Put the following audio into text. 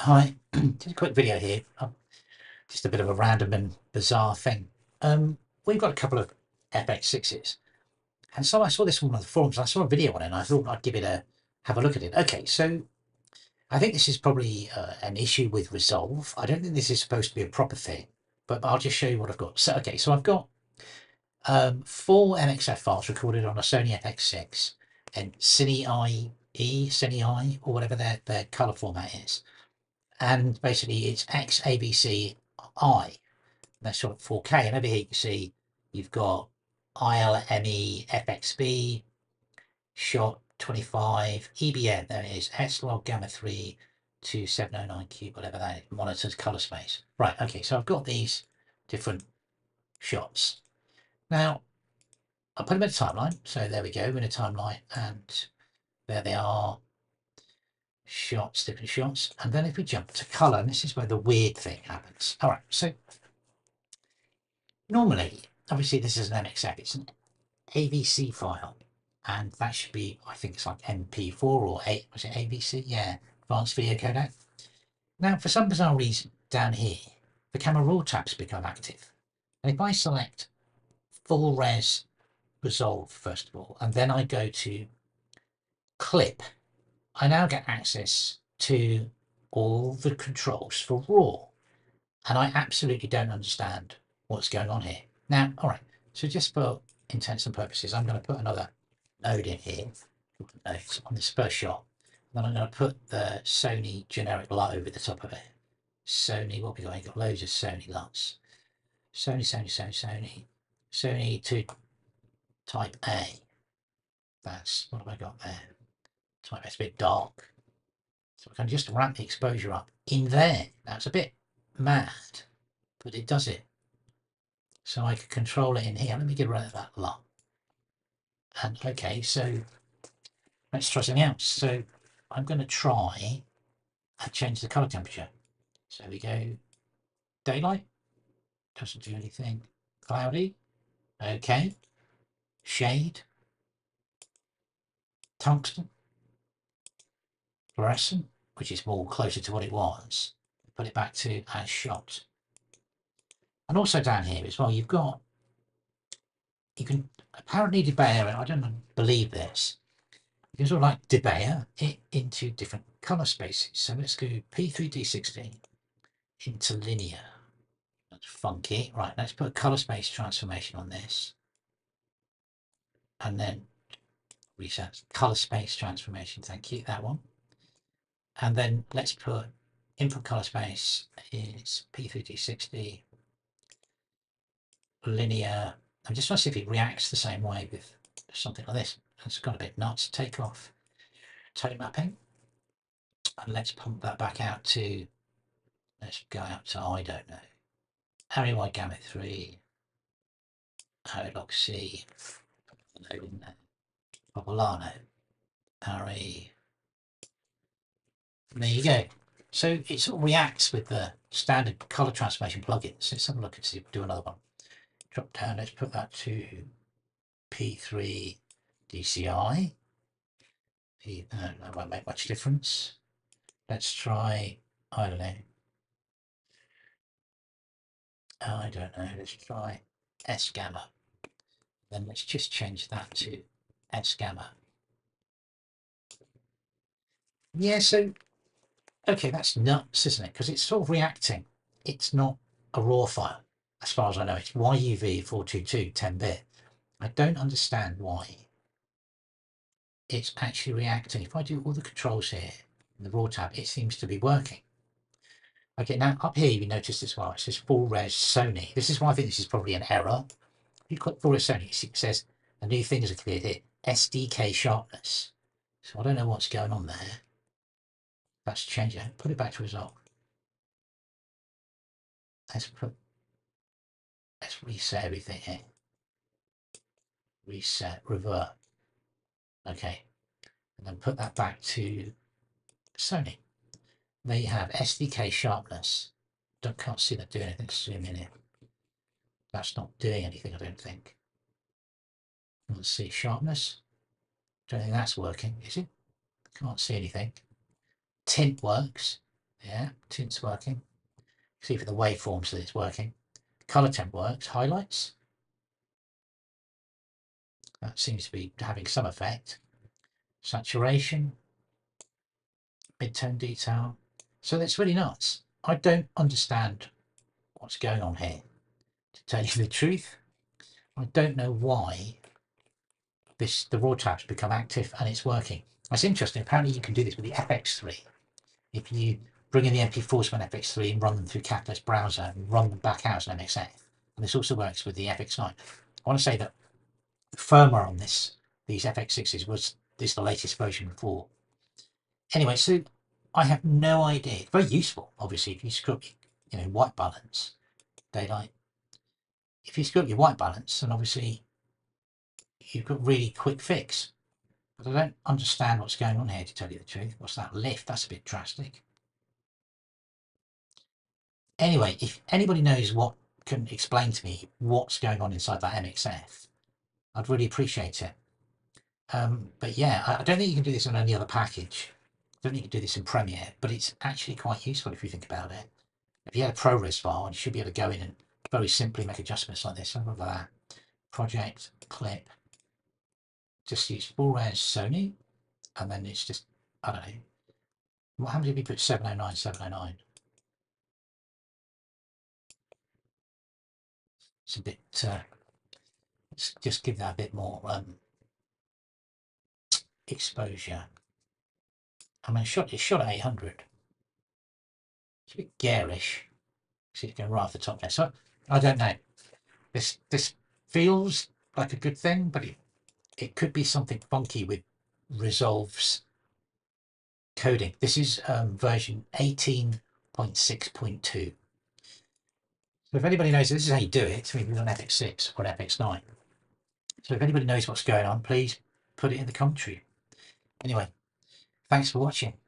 Hi, just a quick video here, just a bit of a random and bizarre thing. We've got a couple of FX6s, and so I saw this one on the forums. I saw a video on it and I thought I'd have a look at it. Okay, so I think this is probably an issue with Resolve. I don't think this is supposed to be a proper thing, but I'll just show you what I've got. So okay, so I've got four MXF files recorded on a Sony FX6 and Cine IE or whatever their color format is. And basically it's X, A, B, C, I. That's sort of 4K. And over here you can see you've got ILME FXB, SHOT 25, EBN. There it is. Arri Wide Gamut 3 to 709Q, whatever that is. Monitors color space. Right. Okay. So I've got these different shots. Now I put them in a timeline. So there we go. In a timeline. And there they are. Shots, different shots, and then if we jump to color, and this is where the weird thing happens. All right, so normally, obviously, this is an MXF, it's an AVC file, and that should be, I think it's like MP4 or A, was it AVC? Yeah, advanced video codec. Now, for some bizarre reason, down here, the camera raw tabs become active, and if I select full res resolve first of all, and then I go to clip. I now get access to all the controls for RAW, and I absolutely don't understand what's going on here. Now, all right, so just for intents and purposes, I'm going to put another node in here on this first shot. Then I'm going to put the Sony generic LUT over the top of it. Sony, what have we got? We've got loads of Sony LUTs. Sony. Sony to type A. That's, what have I got there? So it's a bit dark, so I can just ramp the exposure up in there. That's a bit mad, but it does it. So I can control it in here. Let me get rid of that lot. And okay, so let's try something else. So I'm going to try and change the color temperature. So we go daylight, doesn't do anything. Cloudy, okay. Shade, tungsten. Fluorescent, which is more closer to what it was, put it back to as shot. And also down here as well, you've got, you can apparently debayer, and I don't believe this, you can sort of like debayer it into different colour spaces. So let's go P3D16 into linear. That's funky. Right, let's put a colour space transformation on this. And then reset colour space transformation. Thank you, that one. And then let's put input color space is P3D60 linear. I'm just trying to see if it reacts the same way with something like this. It's got a bit nuts. Take off tone mapping and let's pump that back out to, let's go out to, I don't know, Arri Wide Gamut 3, Arri Log C, load in there, Popolano, Arri. There you go. So it sort of reacts with the standard color transformation plugins. Let's have a look and see if we do another one. Drop down, let's put that to P3 DCI. That won't make much difference. Let's try, I don't know, let's try S gamma. Then let's just change that to S gamma. Yeah, so okay, that's nuts, isn't it? Because it's sort of reacting. It's not a raw file, as far as I know. It's YUV 422 10-bit. I don't understand why it's actually reacting. If I do all the controls here in the raw tab, it seems to be working. Okay, now up here you notice as well, it says full res Sony. This is why I think this is probably an error. If you click full res Sony, it says a new thing is cleared here, SDK sharpness. So I don't know what's going on there. Let's change it, put it back to resolve. Let's reset everything here. Reset, revert. Okay. And then put that back to Sony. There you have SDK sharpness. Can't see that doing anything. Zoom in here. That's not doing anything, I don't think. Let's see sharpness. Don't think that's working, is it? Can't see anything. Tint works, Yeah, tints working. See for the waveforms that it's working. Color temp works. Highlights. That seems to be having some effect. Saturation. Mid-tone detail. So that's really nuts. I don't understand what's going on here. To tell you the truth, I don't know why the raw tab's become active and it's working. That's interesting. Apparently you can do this with the FX3. If you bring in the MP4s from an FX3 and run them through Catalyst Browser and run them back out as an MXF. And this also works with the FX9. I want to say that the firmware on these FX6s is the latest version 4. Anyway, so I have no idea. It's very useful, obviously, if you screw up, you know, white balance, daylight. If you screw up your white balance, then obviously you've got really quick fix. But I don't understand what's going on here, to tell you the truth. What's that lift? That's a bit drastic. Anyway, if anybody knows what can explain to me what's going on inside that MXF, I'd really appreciate it. But yeah, I don't think you can do this on any other package. I don't think you can do this in Premiere, but it's actually quite useful if you think about it. If you had a ProRes file, you should be able to go in and very simply make adjustments like this. Something like that. Project, clip. Just use full res Sony, and then it's just, I don't know. What happens if you put 709, 709? It's a bit, let's just give that a bit more exposure. I mean, it's shot at 800. It's a bit garish. See, it's going right off the top there. So I don't know. This feels like a good thing, but it could be something funky with Resolve's coding. This is version 18.6.2. So if anybody knows, this is how you do it. Maybe on FX6 or FX9. So if anybody knows what's going on, please put it in the commentary. Anyway, thanks for watching.